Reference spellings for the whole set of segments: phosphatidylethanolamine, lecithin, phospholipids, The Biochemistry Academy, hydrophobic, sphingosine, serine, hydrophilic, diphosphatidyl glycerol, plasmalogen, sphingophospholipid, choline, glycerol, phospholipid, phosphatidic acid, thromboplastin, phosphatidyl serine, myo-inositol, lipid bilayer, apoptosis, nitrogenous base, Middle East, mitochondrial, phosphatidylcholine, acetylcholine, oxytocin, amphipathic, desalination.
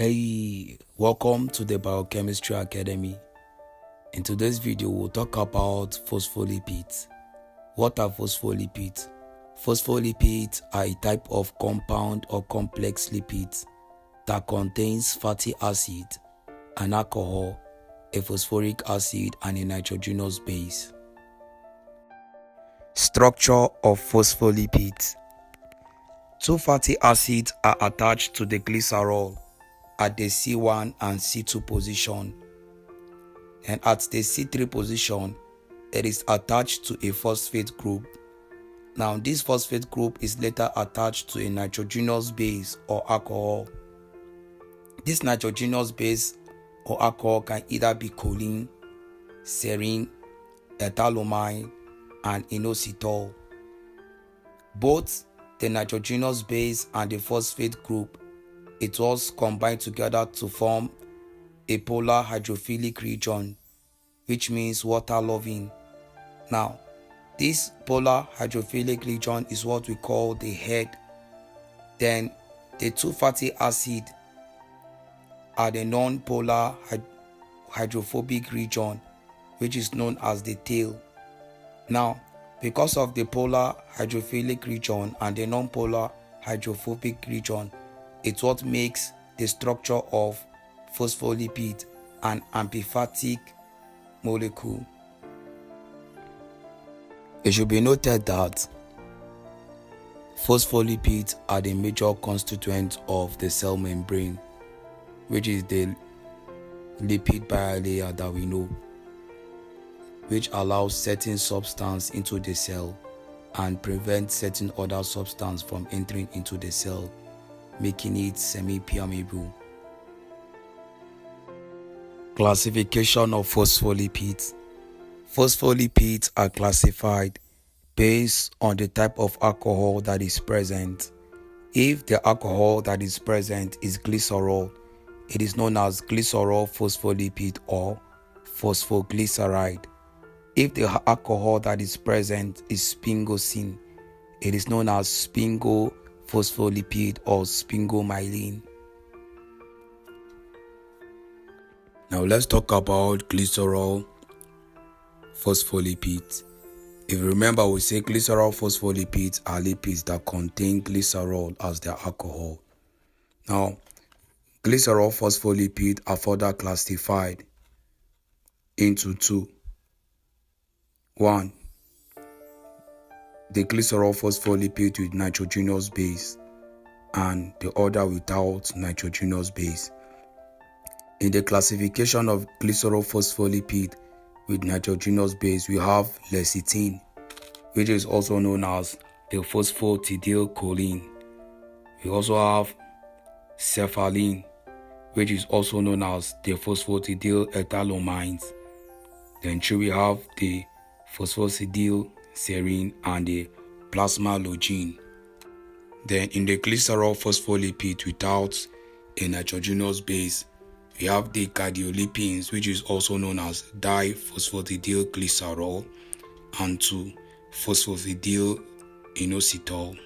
Hey, welcome to the Biochemistry Academy. In today's video, we'll talk about phospholipids. What are phospholipids? Phospholipids are a type of compound or complex lipids that contains fatty acid, an alcohol, a phosphoric acid, and a nitrogenous base. Structure of phospholipids. Two fatty acids are attached to the glycerol at the C1 and C2 position, and at the C3 position it is attached to a phosphate group. Now this phosphate group is later attached to a nitrogenous base or alcohol. This nitrogenous base or alcohol can either be choline, serine, ethanolamine, and inositol. Both the nitrogenous base and the phosphate group it was combined together to form a polar hydrophilic region, which means water loving. Now, this polar hydrophilic region is what we call the head. Then, the two fatty acids are the non-polar hydrophobic region, which is known as the tail. Now, because of the polar hydrophilic region and the non-polar hydrophobic region, it's what makes the structure of phospholipid an amphipathic molecule. It should be noted that phospholipids are the major constituent of the cell membrane, which is the lipid bilayer that we know, which allows certain substance into the cell and prevents certain other substance from entering into the cell, making it semi-permeable. Classification of phospholipids. Phospholipids are classified based on the type of alcohol that is present. If the alcohol that is present is glycerol, it is known as glycerol phospholipid or phosphoglyceride. If the alcohol that is present is sphingosine, it is known as sphingophospholipid or sphingomyelin. Now let's talk about glycerol phospholipids. If you remember, we say glycerol phospholipids are lipids that contain glycerol as their alcohol. Now, glycerol phospholipids are further classified into two. One, the glycerol phospholipid with nitrogenous base and the other without nitrogenous base. In the classification of glycerol phospholipid with nitrogenous base, we have lecithin, which is also known as the phosphatidylcholine. We also have cephalin, which is also known as the phosphatidylethanolamine. Then three, we have the phosphatidyl serine and the plasmalogen. Then in the glycerol phospholipid without a nitrogenous base, we have the cardiolipins, which is also known as diphosphatidyl glycerol and 2-phosphatidyl inositol.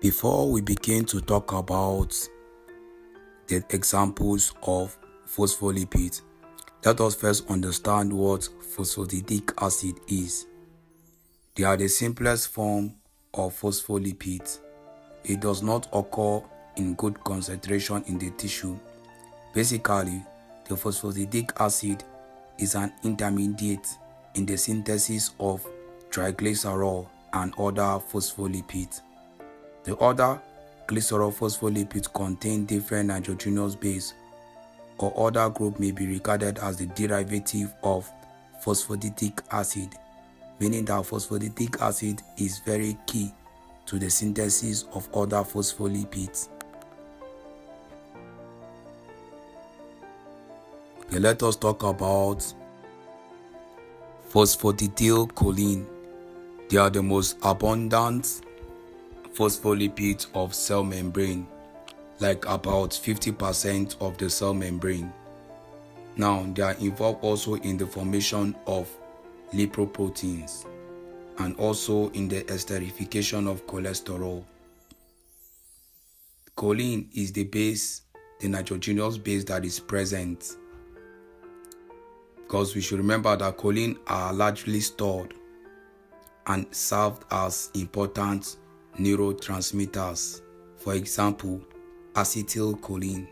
Before we begin to talk about the examples of phospholipids, let us first understand what phosphatidic acid is. They are the simplest form of phospholipids. It does not occur in good concentration in the tissue. Basically, the phosphatidic acid is an intermediate in the synthesis of triglycerol and other phospholipids. The other glycerol phospholipids contain different nitrogenous base or other group may be regarded as the derivative of phosphatidic acid, meaning that phosphatidic acid is very key to the synthesis of other phospholipids. Okay, let us talk about phosphatidylcholine. They are the most abundant phospholipids of cell membrane, like about 50% of the cell membrane. Now, they are involved also in the formation of lipoproteins and also in the esterification of cholesterol. Choline is the base the nitrogenous base that is present, because we should remember that choline are largely stored and served as important neurotransmitters, for example, acetylcholine,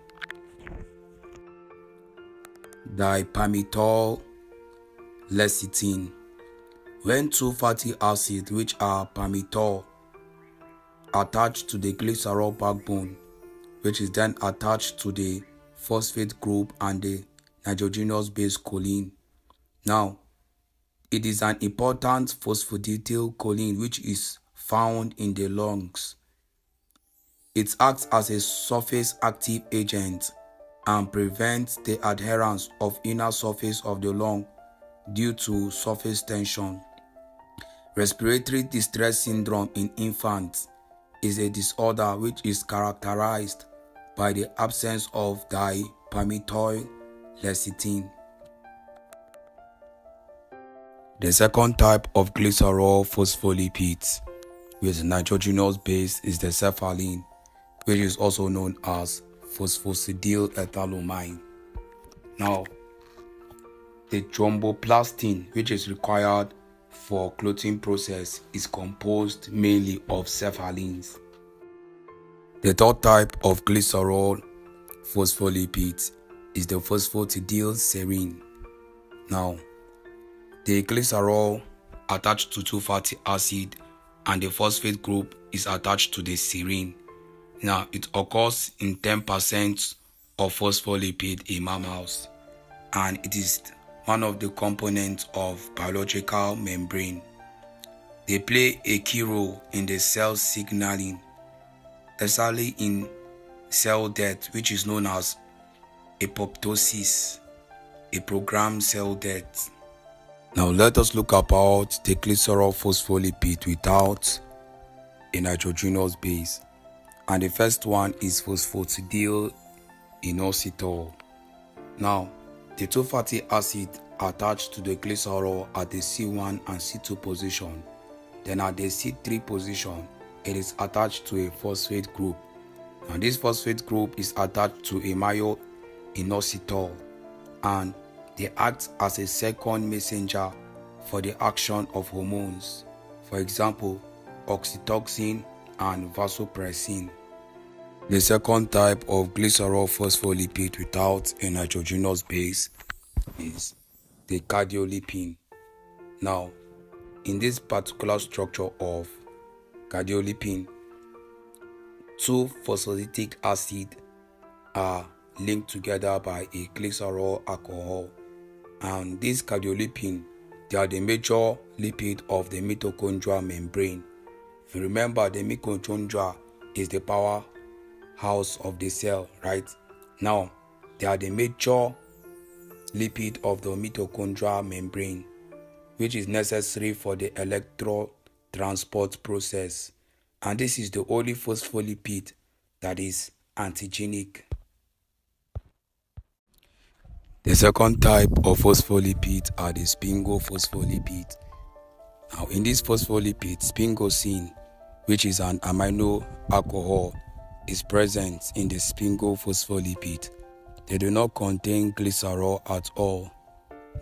dipalmitoyl, lecithin. When two fatty acids, which are palmitoyl, attached to the glycerol backbone, which is then attached to the phosphate group and the nitrogenous base choline. Now, it is an important phosphatidylcholine which is found in the lungs. It acts as a surface active agent and prevents the adherence of inner surface of the lung due to surface tension. Respiratory distress syndrome in infants is a disorder which is characterized by the absence of dipalmitoyl lecithin. The second type of glycerophospholipids with nitrogenous base is the cephalin, which is also known as phosphatidylethanomine. Now, the thromboplastin, which is required for clotting process, is composed mainly of cephalins. The third type of glycerol phospholipids is the phosphatidyl serine. Now, the glycerol attached to two fatty acid and the phosphate group is attached to the serine. Now, it occurs in 10% of phospholipid in mammals, and it is one of the components of biological membrane. They play a key role in the cell signaling, especially in cell death, which is known as apoptosis, a programmed cell death. Now let us look about the glycerophospholipid without a nitrogenous base. And the first one is phosphatidyl inositol. Now, the two fatty acids attached to the glycerol at the C1 and C2 position. Then at the C3 position, it is attached to a phosphate group. Now this phosphate group is attached to a myo-inositol, and they act as a second messenger for the action of hormones, for example, oxytocin and vasopressin. The second type of glycerophospholipid without a nitrogenous base is the cardiolipin. Now, in this particular structure of cardiolipin, two phosphatidic acid are linked together by a glycerol alcohol, and this cardiolipin, they are the major lipid of the mitochondrial membrane. If you remember, the mitochondria is the power house of the cell, right? Now, they are the major lipid of the mitochondrial membrane, which is necessary for the electron transport process. And this is the only phospholipid that is antigenic. The second type of phospholipid are the sphingophospholipid. Now, in this phospholipid, sphingosine, which is an amino alcohol, is present in the sphingophospholipid. They do not contain glycerol at all.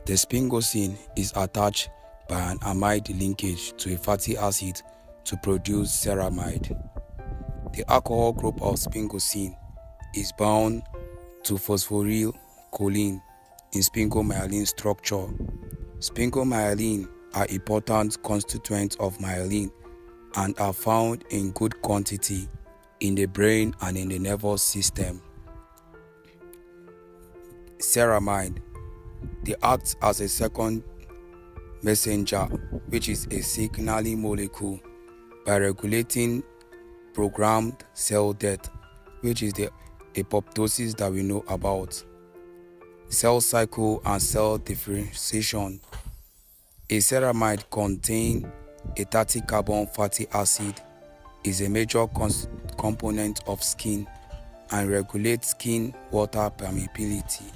The sphingosine is attached by an amide linkage to a fatty acid to produce ceramide. The alcohol group of sphingosine is bound to phosphorylcholine in sphingomyelin structure. Sphingomyelin are important constituents of myelin and are found in good quantity in the brain and in the nervous system. Ceramide, they act as a second messenger, which is a signaling molecule, by regulating programmed cell death, which is the apoptosis that we know about, cell cycle and cell differentiation. A ceramide contains a 30-carbon fatty acid, is a major component of skin, and regulates skin water permeability.